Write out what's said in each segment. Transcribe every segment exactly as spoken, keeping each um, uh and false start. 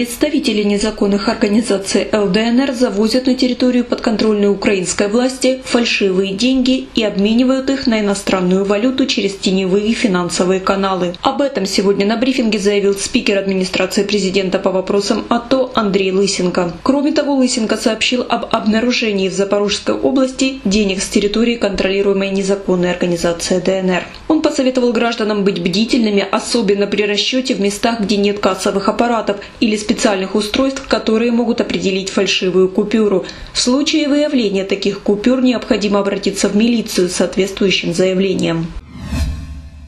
Представители незаконных организаций эл дэ эн эр завозят на территорию подконтрольной украинской власти фальшивые деньги и обменивают их на иностранную валюту через теневые финансовые каналы. Об этом сегодня на брифинге заявил спикер администрации президента по вопросам а то Андрей Лысенко. Кроме того, Лысенко сообщил об обнаружении в Запорожской области денег с территории контролируемой незаконной организации дэ эн эр. Он посоветовал гражданам быть бдительными, особенно при расчете в местах, где нет кассовых аппаратов или специальных устройств, которые могут определить фальшивую купюру. В случае выявления таких купюр необходимо обратиться в милицию с соответствующим заявлением.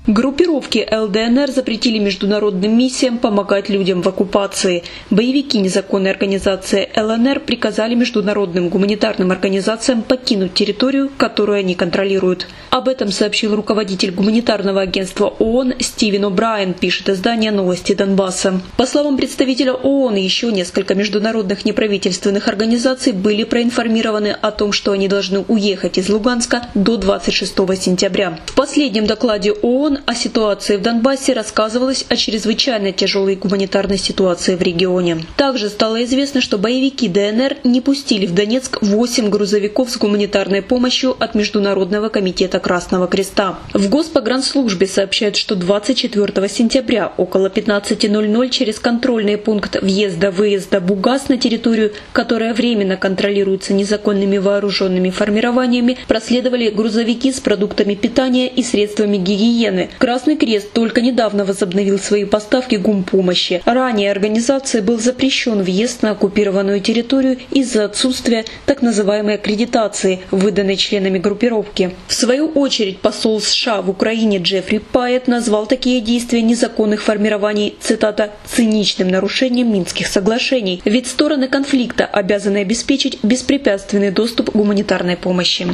Группировки эл дэ эн эр запретили международным миссиям помогать людям в оккупации. Боевики незаконной организации эл эн эр приказали международным гуманитарным организациям покинуть территорию, которую они контролируют. Об этом сообщил руководитель гуманитарного агентства о о н Стивен О'Брайен, пишет издание «Новости Донбасса». По словам представителя о о н, еще несколько международных неправительственных организаций были проинформированы о том, что они должны уехать из Луганска до двадцать шестого сентября. В последнем докладе о о н о ситуации в Донбассе рассказывалось о чрезвычайно тяжелой гуманитарной ситуации в регионе. Также стало известно, что боевики дэ эн эр не пустили в Донецк восемь грузовиков с гуманитарной помощью от Международного комитета Красного Креста. В Госпогранслужбе сообщают, что двадцать четвёртого сентября около пятнадцати ноль-ноль через контрольный пункт въезда-выезда Бугаз на территорию, которая временно контролируется незаконными вооруженными формированиями, проследовали грузовики с продуктами питания и средствами гигиены. Красный Крест только недавно возобновил свои поставки гумпомощи. Ранее организации был запрещен въезд на оккупированную территорию из-за отсутствия так называемой аккредитации, выданной членами группировки. В свою очередь посол США в Украине Джеффри Пайет назвал такие действия незаконных формирований, цитата, «циничным нарушением Минских соглашений», ведь стороны конфликта обязаны обеспечить беспрепятственный доступ к гуманитарной помощи.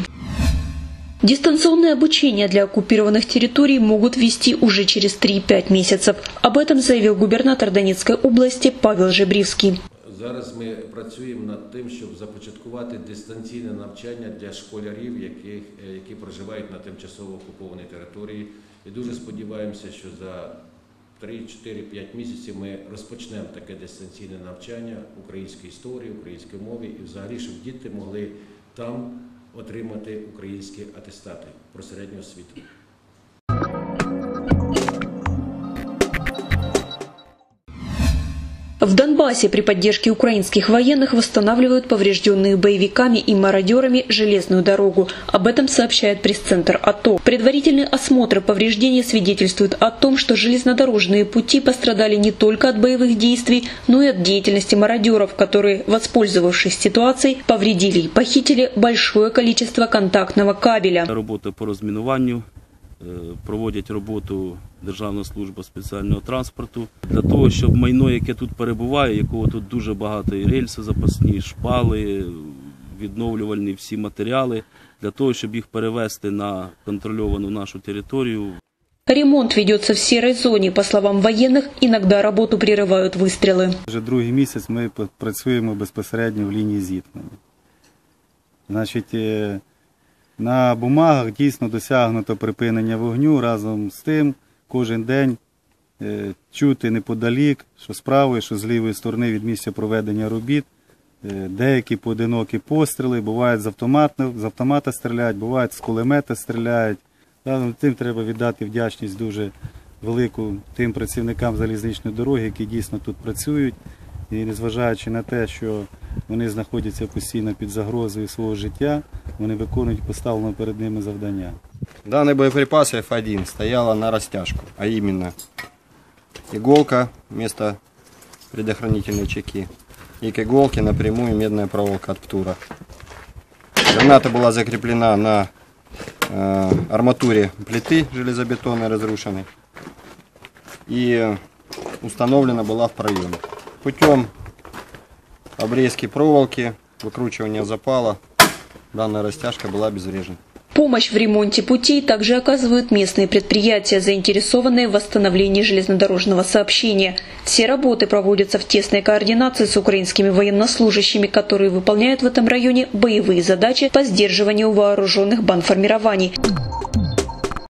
Дистанционное обучение для оккупированных территорий могут вести уже через три-пять месяцев. Об этом заявил губернатор Донецкой области Павел Жебривский. Зараз ми працюємо над тим, щоб започаткувати дистанційне навчання для школярів, які, які проживають на тимчасово окупованій території. І дуже сподіваємося, що за три-чотири-п'ять місяців ми розпочнемо таке дистанційне навчання української історії, української мови і взагалі, щоб діти могли там отримати українські атестати про середню освіту. В Донбассе при поддержке украинских военных восстанавливают поврежденные боевиками и мародерами железную дорогу. Об этом сообщает пресс-центр а то. Предварительный осмотр повреждений свидетельствует о том, что железнодорожные пути пострадали не только от боевых действий, но и от деятельности мародеров, которые, воспользовавшись ситуацией, повредили и похитили большое количество контактного кабеля. Работа по разминуванию. Проводять роботу Державна служба спеціального транспорту для того, щоб майно, яке тут перебуває, якого тут дуже багато, і рельси запасні, шпали, відновлювальні всі матеріали, для того, щоб їх перевести на контрольовану нашу територію. Ремонт ведется в серой зоне. По словам военных, иногда работу прерывают выстрелы. Уже другий місяць ми працюємо безпосередньо в лінії зіткнення. Значить, на бумагах дійсно досягнуто припинення вогню. Разом з тим кожен день чути неподалік, що з правої, що з лівої сторони від місця проведення робіт. Деякі поодинокі постріли, бувають з автомата, з автомата стріляють, бувають з кулемета стріляють. Разом з тим треба віддати вдячність дуже велику тим працівникам залізничної дороги, які дійсно тут працюють. І незважаючи на те, що вони знаходяться постійно під загрозою свого життя, вони виконують поставлене перед ними завдання. Даний боєприпас эф один стояла на розтяжку, а іменно іголка вместо предохранительной чеки, і к іголці напрямую медная проволока от птура. Граната була закріплена на э, арматурі плиты железобетонной разрушенной і установлена була в проємі. Путем обрезки проволоки, выкручивания запала, данная растяжка была обезврежена. Помощь в ремонте путей также оказывают местные предприятия, заинтересованные в восстановлении железнодорожного сообщения. Все работы проводятся в тесной координации с украинскими военнослужащими, которые выполняют в этом районе боевые задачи по сдерживанию вооруженных бандформирований.